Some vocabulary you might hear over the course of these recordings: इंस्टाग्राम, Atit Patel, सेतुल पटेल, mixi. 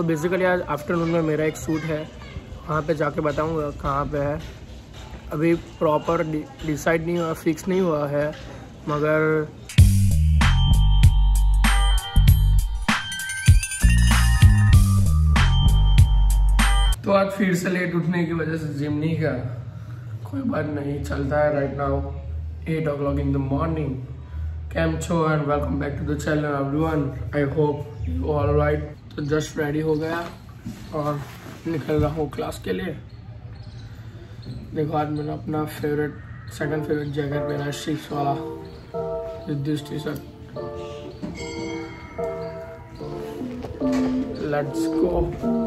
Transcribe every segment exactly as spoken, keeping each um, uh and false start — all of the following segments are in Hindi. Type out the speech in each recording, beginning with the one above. तो बेसिकली आज आफ्टरनून में मेरा एक शूट है, वहाँ पे जाके बताऊँगा कहाँ पे है। अभी प्रॉपर डिसाइड नहीं हुआ, फिक्स नहीं हुआ है, मगर तो आज फिर से लेट उठने की वजह से जिम नहीं गया। कोई बात नहीं, चलता है। Right now eight o'clock in the morning. कैम छो and welcome back to the channel everyone. I hope you all right. तो जस्ट रेडी हो गया और निकल रहा हूँ क्लास के लिए। देखो आज मैंने अपना फेवरेट सेकंड फेवरेट जैकेट पहना है, शिप्स वाला this T shirt. Let's go.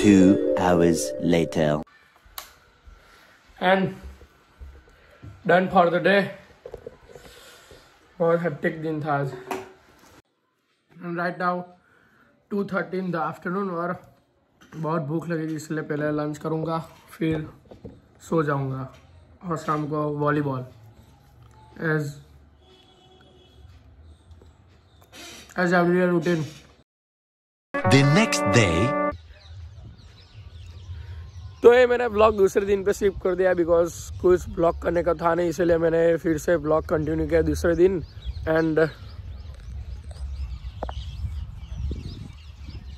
Two hours later, and done for the day. बहुत हेक्टिक दिन था आज। Right now two thirty in the afternoon और बहुत भूख लगेगी, इसलिए पहले लंच करूँगा, फिर सो जाऊँगा और शाम को volleyball. As as every routine. The next day. तो ये मैंने ब्लॉग दूसरे दिन पे शिफ्ट कर दिया बिकॉज कुछ ब्लॉग करने का था नहीं, इसलिए मैंने फिर से ब्लॉग कंटिन्यू किया दूसरे दिन। And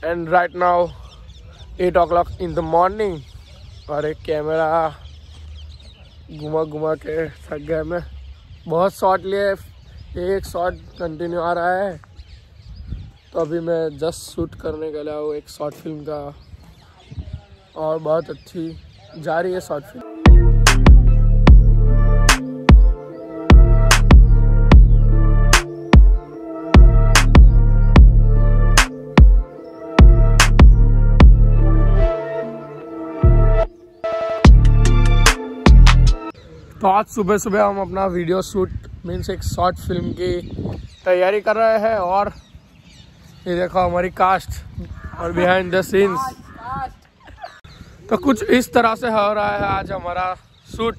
and right now eight o'clock in the morning और एक कैमरा घुमा घुमा के थक गया मैं। बहुत शॉट लिए, एक शॉट कंटिन्यू आ रहा है, तो अभी मैं जस्ट शूट करने के लिए आऊँ एक शॉर्ट फिल्म का, और बहुत अच्छी जा रही है शॉर्ट फिल्म। तो आज सुबह सुबह हम अपना वीडियो शूट मीन्स एक शॉर्ट फिल्म की तैयारी कर रहे हैं, और ये देखो हमारी कास्ट और बिहाइंड द सीन्स। तो कुछ इस तरह से हो रहा है आज हमारा शूट।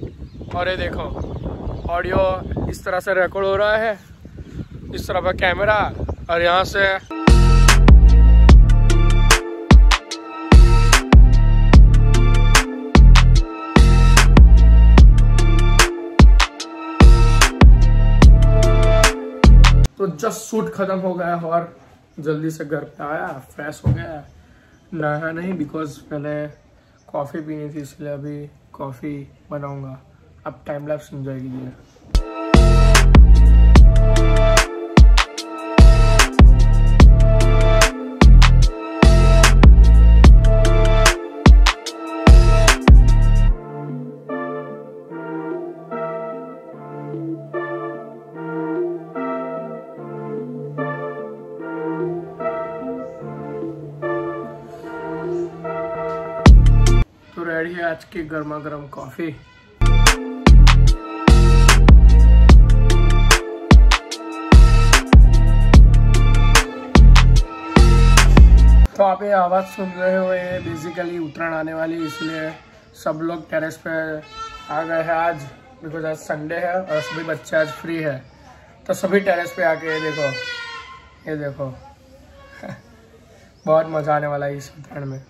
और ये देखो ऑडियो इस तरह से रिकॉर्ड हो रहा है, इस तरह का कैमरा, और यहाँ से तो जस्ट शूट खत्म हो गया और जल्दी से घर पे आया, फ्रेश हो गया। नहाया नहीं बिकॉज मैंने कॉफ़ी पीनी थी, इसलिए अभी कॉफ़ी बनाऊंगा। अब टाइम लैप्स एंजॉय कीजिए। रेडी है आज की गर्मा गर्म कॉफी। तो आप ये आवाज सुन रहे हो, ये बेसिकली उत्तरायण आने वाली, इसलिए सब लोग टेरेस पे आ गए हैं आज बिकॉज आज संडे है और सभी बच्चे आज फ्री है, तो सभी टेरेस पे आके ये देखो ये देखो बहुत मजा आने वाला है इस उत्तरायण में।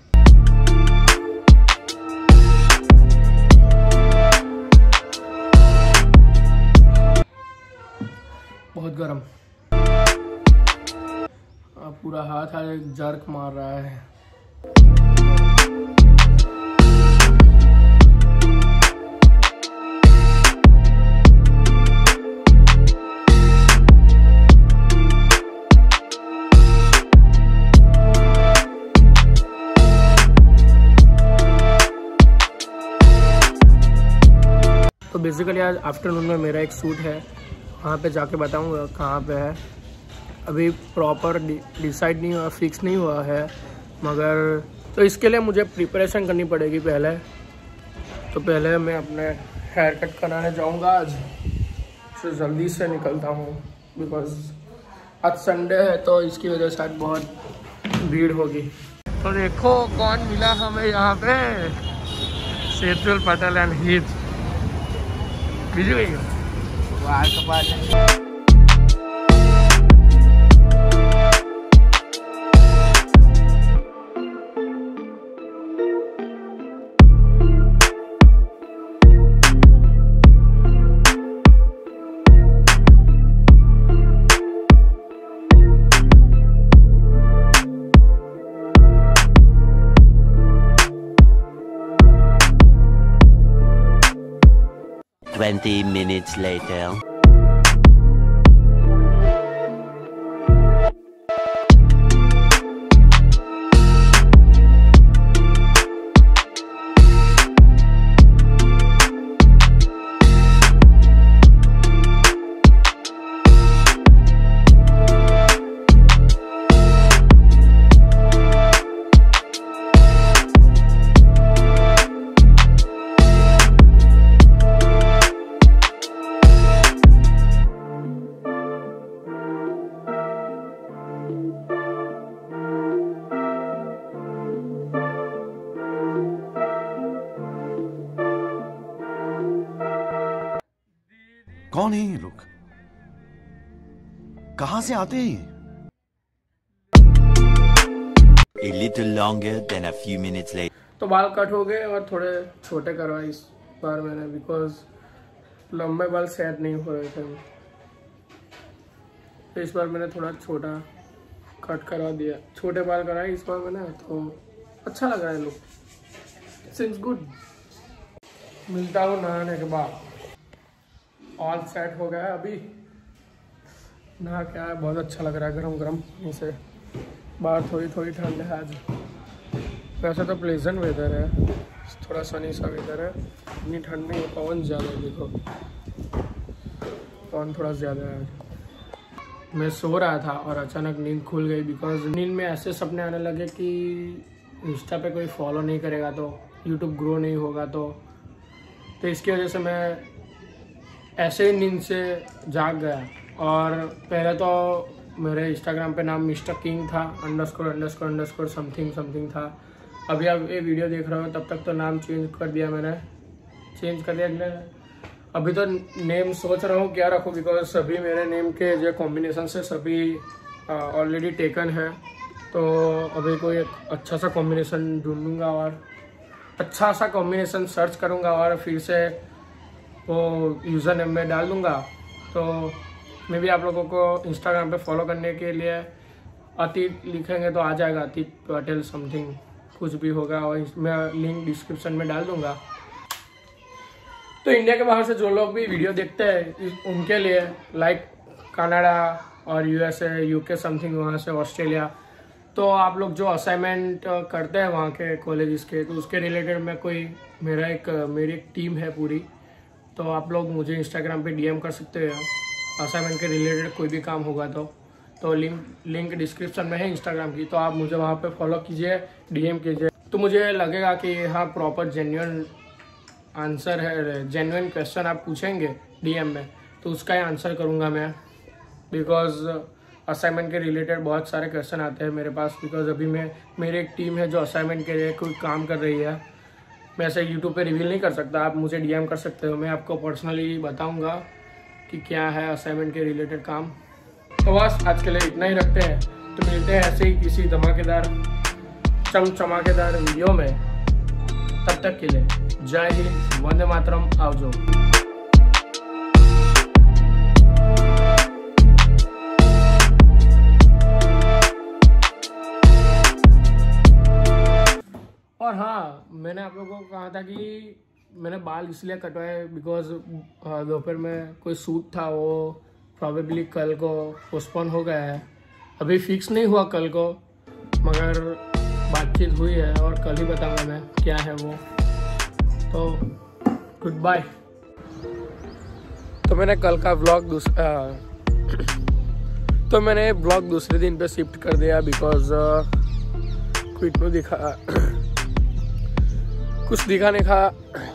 बहुत गर्म, पूरा हाथ हर एक जर्क मार रहा है। तो बेसिकली आज आफ्टरनून में मेरा एक शूट है, वहाँ पे जाके बताऊँगा कहाँ पे है। अभी प्रॉपर डिसाइड नहीं हुआ, फिक्स नहीं हुआ है, मगर तो इसके लिए मुझे प्रिपरेशन करनी पड़ेगी पहले। तो पहले मैं अपने हेयर कट कराने जाऊँगा आज, तो जल्दी से निकलता हूँ बिकॉज़ आज संडे है तो इसकी वजह से आज बहुत भीड़ होगी। तो देखो कौन मिला हमें यहाँ पे, सेतुल पटेल एंड हित बिजू भैया। Twenty minutes later. कौन है ये लोग, कहां से आते हैं ये? A little longer than a few minutes later. तो बाल कट हो गए और थोड़े छोटे करवाए इस बार मैंने, बिकॉज लंबे बाल सेट नहीं हो रहे थे, तो इस बार मैंने थोड़ा छोटा कट करवा दिया। छोटे बाल कराए इस बार मैंने, तो अच्छा लग रहा है लुक, सिंस गुड। मिलता हूँ नहाने के बाद, ऑल सेट हो गया है। अभी नहा के आया, बहुत अच्छा लग रहा है गरम गरम पानी से। बाहर थोड़ी थोड़ी ठंड है आज, वैसे तो प्लेजेंट वेदर है, थोड़ा सनी सा वेदर है, इतनी ठंड नहीं है। पवन ज़्यादा है, देखो पवन थोड़ा ज़्यादा है। मैं सो रहा था और अचानक नींद खुल गई, बिकॉज नींद में ऐसे सपने आने लगे कि इंस्टा पे कोई फॉलो नहीं करेगा तो यूट्यूब ग्रो नहीं होगा, तो, तो इसकी वजह से मैं ऐसे ही नींद से जाग गया। और पहले तो मेरे इंस्टाग्राम पे नाम मिस्टर किंग था, underscore underscore underscore something something था। अभी आप ये वीडियो देख रहे हो तब तक तो नाम चेंज कर दिया मैंने, चेंज कर दिया अगले। अभी तो नेम सोच रहा हूँ क्या रखूँ, बिकॉज सभी मेरे नेम के जो कॉम्बिनेशन से सभी ऑलरेडी टेकन है, तो अभी कोई अच्छा सा कॉम्बिनेशन ढूँढूँगा और अच्छा सा कॉम्बिनेशन सर्च करूँगा और फिर से वो यूज़र नेम में डाल दूँगा। तो मैं भी आप लोगों को इंस्टाग्राम पे फॉलो करने के लिए अतीत लिखेंगे तो आ जाएगा, अतीत पटेल समथिंग कुछ भी होगा, और मैं लिंक डिस्क्रिप्शन में डाल दूँगा। तो इंडिया के बाहर से जो लोग भी वीडियो देखते हैं उनके लिए, लाइक कनाडा और यूएसए यूके समथिंग, वहाँ से ऑस्ट्रेलिया, तो आप लोग जो असाइनमेंट करते हैं वहाँ के कॉलेजेस के, तो उसके रिलेटेड मैं कोई मेरा एक मेरी एक टीम है पूरी, तो आप लोग मुझे इंस्टाग्राम पे डीएम कर सकते हो असाइनमेंट के रिलेटेड कोई भी काम होगा तो। तो लिंक लिंक डिस्क्रिप्शन में है इंस्टाग्राम की, तो आप मुझे वहाँ पे फॉलो कीजिए, डीएम कीजिए, तो मुझे लगेगा कि हाँ प्रॉपर जेन्युइन आंसर है, जेन्युइन क्वेश्चन आप पूछेंगे डीएम में, तो उसका ही आंसर करूँगा मैं, बिकॉज असाइनमेंट के रिलेटेड बहुत सारे क्वेश्चन आते हैं मेरे पास, बिकॉज अभी मैं मेरी एक टीम है जो असाइनमेंट के लिए कोई काम कर रही है। मैं ऐसे यूट्यूब पे रिवील नहीं कर सकता, आप मुझे डीएम कर सकते हो, मैं आपको पर्सनली बताऊंगा कि क्या है असाइनमेंट के रिलेटेड काम। तो बस आज के लिए इतना ही रखते हैं, तो मिलते हैं ऐसे ही किसी धमाकेदार चमचमाकेदार वीडियो में। तब तक के लिए जय हिंद, वंदे मातरम, आवजो। और हाँ, मैंने आप लोगों को कहा था कि मैंने बाल इसलिए कटवाए बिकॉज दोपहर में कोई शूट था, वो प्रॉबेबली कल को पोस्टपोन हो गया है। अभी फिक्स नहीं हुआ कल को, मगर बातचीत हुई है और कल ही बताऊंगा मैं क्या है वो। तो गुड बाय। तो मैंने कल का व्लॉग दूसरा तो मैंने व्लॉग दूसरे दिन पे शिफ्ट कर दिया बिकॉज क्विट में दिखा कुछ दिखा नहीं खा